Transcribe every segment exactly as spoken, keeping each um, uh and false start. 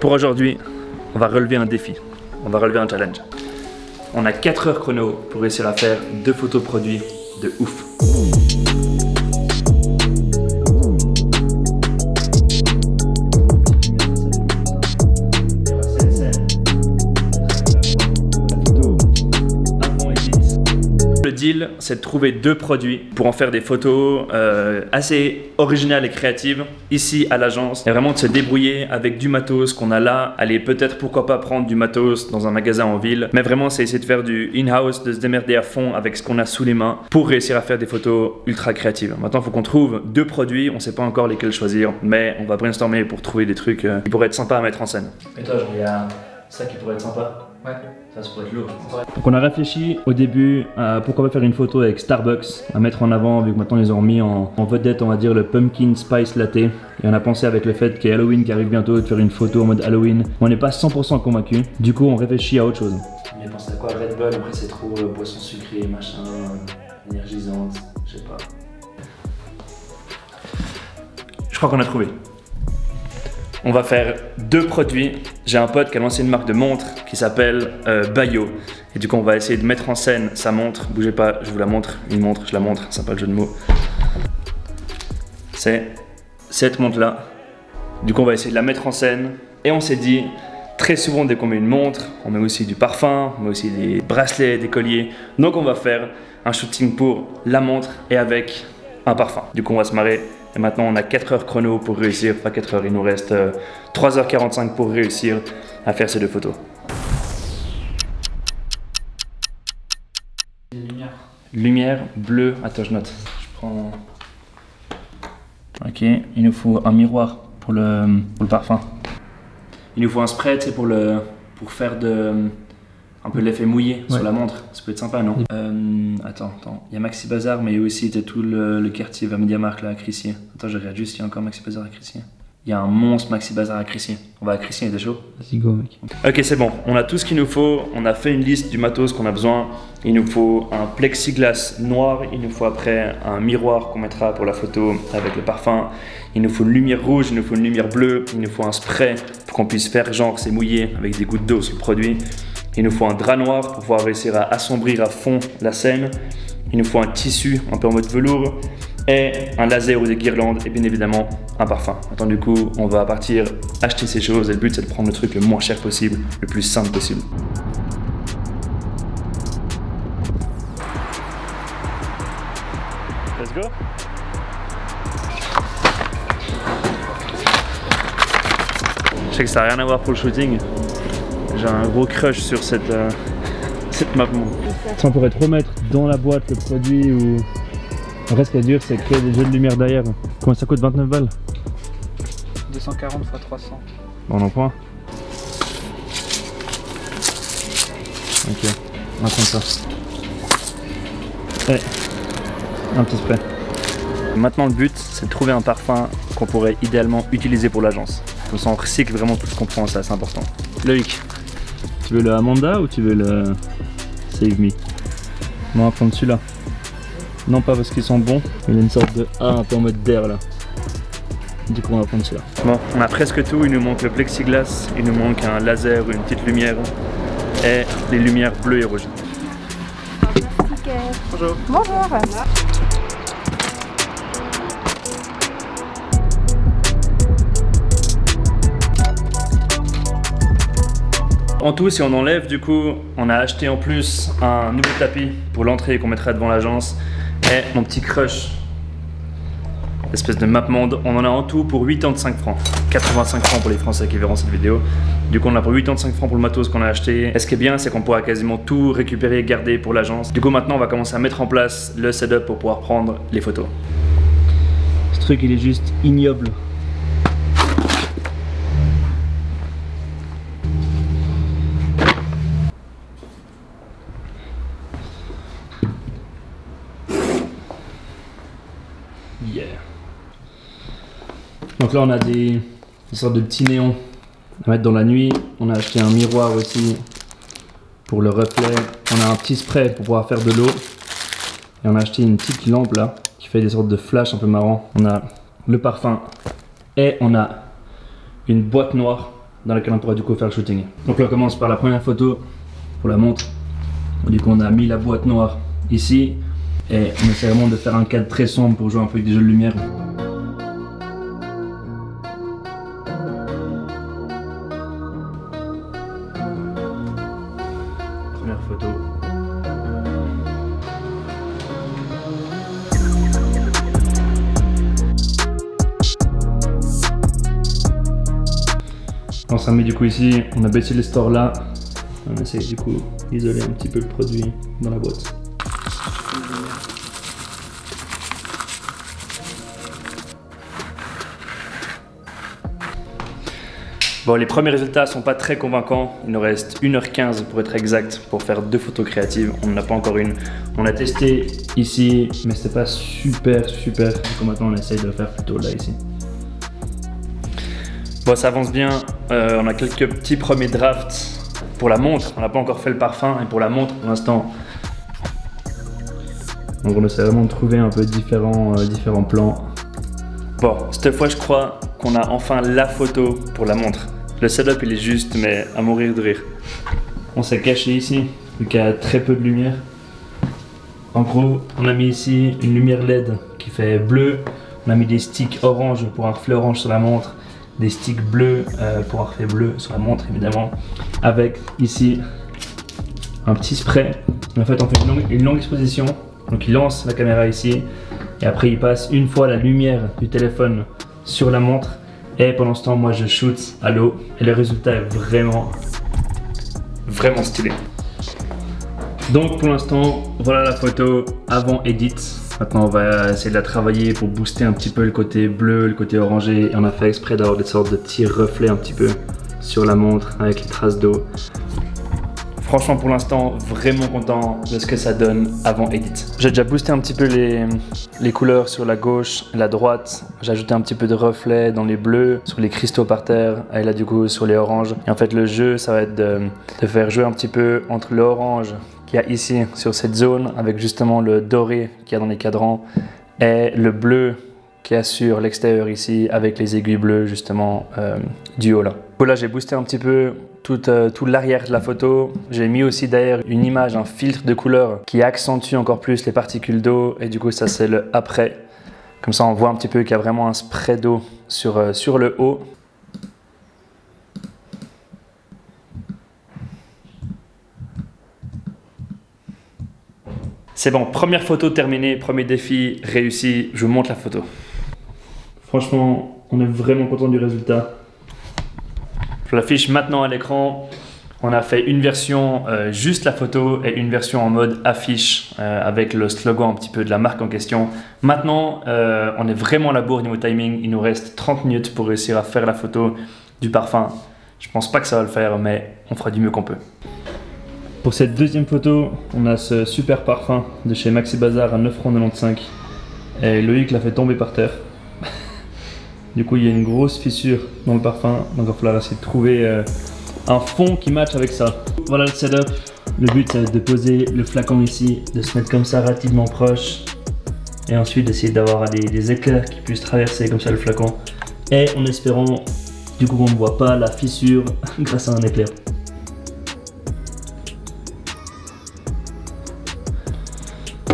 Pour aujourd'hui, on va relever un défi, on va relever un challenge. On a quatre heures chrono pour réussir à faire deux photos produits de ouf. Le deal, c'est de trouver deux produits pour en faire des photos euh, assez originales et créatives ici à l'agence, et vraiment de se débrouiller avec du matos qu'on a là. Allez, peut-être pourquoi pas prendre du matos dans un magasin en ville, mais vraiment c'est essayer de faire du in-house, de se démerder à fond avec ce qu'on a sous les mains pour réussir à faire des photos ultra créatives. Maintenant, il faut qu'on trouve deux produits, on sait pas encore lesquels choisir, mais on va brainstormer pour trouver des trucs euh, qui pourraient être sympas à mettre en scène. Et toi, genre, il y a ça qui pourrait être sympa. Ouais. Ça, ça pourrait être lourd. Donc on a réfléchi au début à pourquoi pas faire une photo avec Starbucks à mettre en avant, vu que maintenant ils ont remis en, en vedette, on va dire, le pumpkin spice latte. Et on a pensé, avec le fait qu'il y a Halloween qui arrive bientôt, de faire une photo en mode Halloween. On n'est pas cent pour cent convaincu. Du coup on réfléchit à autre chose. On a pensé à quoi? Red Bull, après c'est trop euh, boisson sucrée, machin, euh, énergisante, je sais pas. Je crois qu'on a trouvé. On va faire deux produits. J'ai un pote qui a lancé une marque de montre qui s'appelle euh, Bayo. Et du coup, on va essayer de mettre en scène sa montre. Bougez pas, je vous la montre. Une montre, je la montre. C'est pas le jeu de mots. C'est cette montre-là. Du coup, on va essayer de la mettre en scène. Et on s'est dit, très souvent, dès qu'on met une montre, on met aussi du parfum, on met aussi des bracelets, des colliers. Donc, on va faire un shooting pour la montre et avec un parfum. Du coup, on va se marrer. Et maintenant, on a quatre heures chrono pour réussir, pas quatre heures, il nous reste euh, trois heures quarante-cinq pour réussir à faire ces deux photos. Lumière. Lumière bleue, attends, je note. Je prends... Ok, il nous faut un miroir pour le, pour le parfum. Il nous faut un spray, c'est pour le pour faire de un peu l'effet mouillé, ouais, sur la montre. Ça peut être sympa, non? euh, Attends, attends. Il y a Maxi Bazar, mais il y a aussi tout le, le quartier vers Media Markt, là, à Crissier. Attends, je regarde juste s'il y a encore Maxi Bazar à Crissier. Il y a un monstre Maxi Bazar à Crissier. On va à Crissier, t'es chaud? Vas-y, go, mec. Ok, c'est bon. On a tout ce qu'il nous faut. On a fait une liste du matos qu'on a besoin. Il nous faut un plexiglas noir. Il nous faut après un miroir qu'on mettra pour la photo avec le parfum. Il nous faut une lumière rouge. Il nous faut une lumière bleue. Il nous faut un spray pour qu'on puisse faire genre c'est mouillé avec des gouttes d'eau sur le produit. Il nous faut un drap noir pour pouvoir réussir à assombrir à fond la scène. Il nous faut un tissu un peu en mode velours et un laser ou des guirlandes et bien évidemment un parfum. Attends, du coup, on va partir acheter ces choses et le but c'est de prendre le truc le moins cher possible, le plus simple possible. Let's go. Je sais que ça n'a rien à voir pour le shooting. J'ai un gros crush sur cette, euh, cette map. Si on pourrait te remettre dans la boîte le produit, ou après ce qu'il y a dur, c'est créer des jeux de lumière derrière. Comment ça coûte? Vingt-neuf balles. Deux cent quarante fois trois cents. On en prend. Ok, on va prendre ça. Allez, un petit spray. Maintenant le but, c'est de trouver un parfum qu'on pourrait idéalement utiliser pour l'agence. Comme ça on recycle vraiment tout ce qu'on prend, ça c'est important. Loïc, tu veux le Amanda ou tu veux le Save Me? On va prendre celui-là. Non, pas parce qu'ils sont bons, mais il y a une sorte de A un peu en mode d'air là. Du coup on va prendre celui-là. Bon, on a presque tout, il nous manque le plexiglas, il nous manque un laser ou une petite lumière, et les lumières bleues et rouges. Bonjour. Bonjour. En tout, si on enlève, du coup, on a acheté en plus un nouveau tapis pour l'entrée qu'on mettra devant l'agence. Et mon petit crush, espèce de mapmande, on en a en tout pour quatre-vingt-cinq francs. quatre-vingt-cinq francs pour les Français qui verront cette vidéo. Du coup, on a pour quatre-vingt-cinq francs pour le matos qu'on a acheté. Et ce qui est bien, c'est qu'on pourra quasiment tout récupérer et garder pour l'agence. Du coup, maintenant, on va commencer à mettre en place le setup pour pouvoir prendre les photos. Ce truc, il est juste ignoble. Yeah. Donc là on a des, des sortes de petits néons à mettre dans la nuit. On a acheté un miroir aussi pour le reflet. On a un petit spray pour pouvoir faire de l'eau. Et on a acheté une petite lampe là qui fait des sortes de flashs un peu marrants. On a le parfum et on a une boîte noire dans laquelle on pourra du coup faire le shooting. Donc là on commence par la première photo pour la montre. Du coup on a mis la boîte noire ici et on essaie vraiment de faire un cadre très sombre pour jouer un peu avec des jeux de lumière. Première photo. On s'en met du coup ici, on a baissé les stores là, on essaie du coup d'isoler un petit peu le produit dans la boîte. Bon, les premiers résultats sont pas très convaincants, il nous reste une heure quinze pour être exact pour faire deux photos créatives, on n'en a pas encore une. On a testé ici mais c'était pas super super, donc maintenant on essaye de le faire plutôt là ici. Bon, ça avance bien, euh, on a quelques petits premiers drafts pour la montre, on n'a pas encore fait le parfum et pour la montre pour l'instant. Donc on essaie vraiment de trouver un peu différents, euh, différents plans. Bon, cette fois je crois qu'on a enfin la photo pour la montre. Le setup il est juste mais à mourir de rire. On s'est caché ici, vu qu'il y a très peu de lumière. En gros, on a mis ici une lumière L E D qui fait bleu, on a mis des sticks orange pour un reflet orange sur la montre, des sticks bleus euh, pour un reflet bleu sur la montre évidemment, avec ici un petit spray. En fait on fait une longue, une longue exposition, donc il lance la caméra ici et après il passe une fois la lumière du téléphone sur la montre et pendant ce temps moi je shoot à l'eau et le résultat est vraiment vraiment stylé. Donc pour l'instant voilà la photo avant edit. Maintenant on va essayer de la travailler pour booster un petit peu le côté bleu, le côté orangé et on a fait exprès d'avoir des sortes de petits reflets un petit peu sur la montre avec les traces d'eau. Franchement pour l'instant vraiment content de ce que ça donne avant edit. J'ai déjà boosté un petit peu les, les couleurs sur la gauche et la droite. J'ai ajouté un petit peu de reflets dans les bleus, sur les cristaux par terre et là du coup sur les oranges. Et en fait le jeu ça va être de, de faire jouer un petit peu entre l'orange qu'il y a ici sur cette zone avec justement le doré qu'il y a dans les cadrans et le bleu qu'il y a sur l'extérieur ici avec les aiguilles bleues justement euh, du haut là. Là j'ai boosté un petit peu tout, euh, tout l'arrière de la photo. J'ai mis aussi derrière une image, un filtre de couleur qui accentue encore plus les particules d'eau et du coup ça c'est le après. Comme ça on voit un petit peu qu'il y a vraiment un spray d'eau sur, euh, sur le haut. C'est bon, première photo terminée, premier défi réussi, je vous montre la photo. Franchement, on est vraiment content du résultat. Je l'affiche maintenant à l'écran. On a fait une version euh, juste la photo et une version en mode affiche euh, avec le slogan un petit peu de la marque en question. Maintenant, euh, on est vraiment à la bourre niveau timing. Il nous reste trente minutes pour réussir à faire la photo du parfum. Je pense pas que ça va le faire, mais on fera du mieux qu'on peut. Pour cette deuxième photo, on a ce super parfum de chez Maxi Bazar à neuf francs quatre-vingt-quinze et Loïc l'a fait tomber par terre. Du coup, il y a une grosse fissure dans le parfum, donc il va falloir essayer de trouver un fond qui matche avec ça. Voilà le setup. Le but, ça va être de poser le flacon ici, de se mettre comme ça relativement proche et ensuite d'essayer d'avoir des, des éclairs qui puissent traverser comme ça le flacon et en espérant du coup qu'on ne voit pas la fissure grâce à un éclair.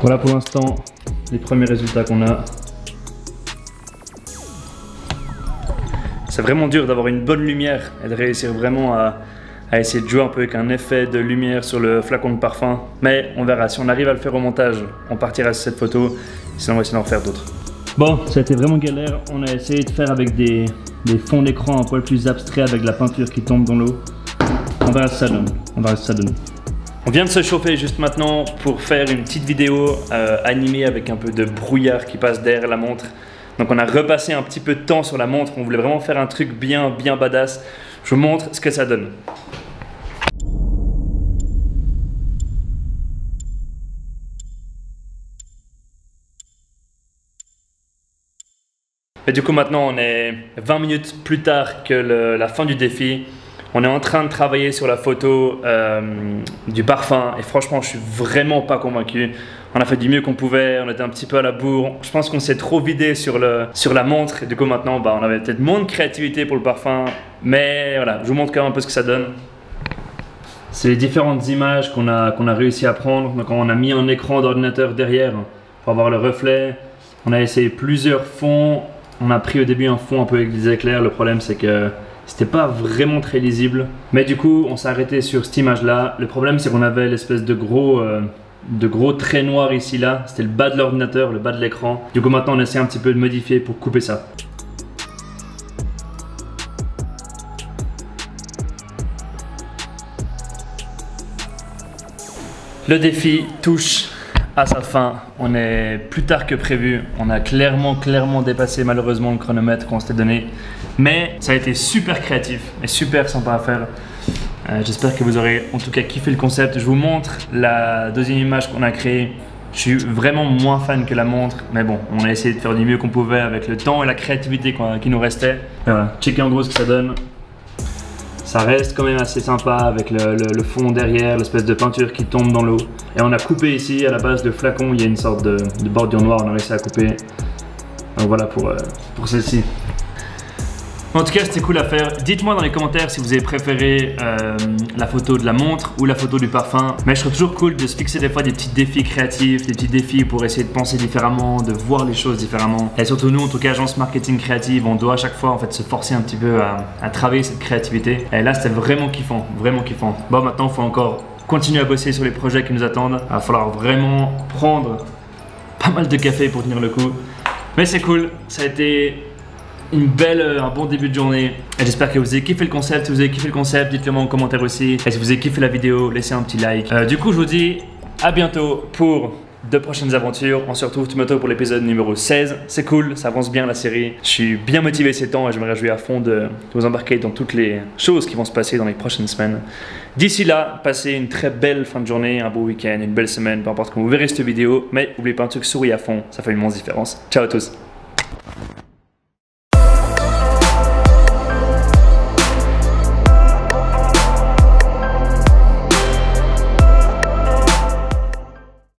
Voilà pour l'instant les premiers résultats qu'on a. C'est vraiment dur d'avoir une bonne lumière et de réussir vraiment à, à essayer de jouer un peu avec un effet de lumière sur le flacon de parfum. Mais on verra, si on arrive à le faire au montage, on partira sur cette photo, sinon on va essayer d'en faire d'autres. Bon, ça a été vraiment galère, on a essayé de faire avec des, des fonds d'écran un poil plus abstraits avec de la peinture qui tombe dans l'eau. On verra ce que ça donne, on verra ce que ça donne. On vient de se chauffer juste maintenant pour faire une petite vidéo euh, animée avec un peu de brouillard qui passe derrière la montre. Donc on a repassé un petit peu de temps sur la montre, on voulait vraiment faire un truc bien bien badass. Je vous montre ce que ça donne. Et du coup maintenant on est vingt minutes plus tard que le, la fin du défi. On est en train de travailler sur la photo euh, du parfum et franchement je suis vraiment pas convaincu. On a fait du mieux qu'on pouvait, on était un petit peu à la bourre. Je pense qu'on s'est trop vidé sur, le, sur la montre et du coup maintenant bah, on avait peut-être moins de créativité pour le parfum. Mais voilà, je vous montre quand même un peu ce que ça donne. C'est les différentes images qu'on a, qu'on a réussi à prendre. Donc on a mis un écran d'ordinateur derrière pour avoir le reflet. On a essayé plusieurs fonds. On a pris au début un fond un peu avec des éclairs. Le problème c'est que c'était pas vraiment très lisible, mais du coup on s'est arrêté sur cette image là. Le problème c'est qu'on avait l'espèce de gros euh, de gros trait noir ici là, c'était le bas de l'ordinateur, le bas de l'écran. Du coup maintenant on essaie un petit peu de modifier pour couper ça. Le défi touche à sa fin, on est plus tard que prévu, on a clairement clairement dépassé malheureusement le chronomètre qu'on s'était donné, mais ça a été super créatif et super sympa à faire. Euh, j'espère que vous aurez en tout cas kiffé le concept. Je vous montre la deuxième image qu'on a créée. Je suis vraiment moins fan que la montre, mais bon, on a essayé de faire du mieux qu'on pouvait avec le temps et la créativité qui nous restait. Voilà, checker en gros ce que ça donne. Ça reste quand même assez sympa avec le, le, le fond derrière, l'espèce de peinture qui tombe dans l'eau. Et on a coupé ici, à la base de flacon, il y a une sorte de, de bordure noire, on a réussi à couper. Donc voilà pour, euh, pour celle-ci. En tout cas, c'était cool à faire. Dites-moi dans les commentaires si vous avez préféré euh, la photo de la montre ou la photo du parfum. Mais je trouve toujours cool de se fixer des fois des petits défis créatifs, des petits défis pour essayer de penser différemment, de voir les choses différemment. Et surtout nous, en tout cas, agence marketing créative, on doit à chaque fois en fait se forcer un petit peu à, à travailler cette créativité. Et là, c'était vraiment kiffant, vraiment kiffant. Bon, maintenant, il faut encore continuer à bosser sur les projets qui nous attendent. Il va falloir vraiment prendre pas mal de café pour tenir le coup. Mais c'est cool, ça a été une belle, un bon début de journée. J'espère que vous avez kiffé le concept. Si vous avez kiffé le concept, dites-le moi en commentaire aussi. Et si vous avez kiffé la vidéo, laissez un petit like. Euh, du coup, je vous dis à bientôt pour de prochaines aventures. On se retrouve tout bientôt pour l'épisode numéro seize. C'est cool, ça avance bien la série. Je suis bien motivé ces temps et je me réjouis à fond de, de vous embarquer dans toutes les choses qui vont se passer dans les prochaines semaines. D'ici là, passez une très belle fin de journée, un beau week-end, une belle semaine, peu importe quand vous verrez cette vidéo. Mais n'oubliez pas un truc, souriez à fond, ça fait une immense différence. Ciao à tous.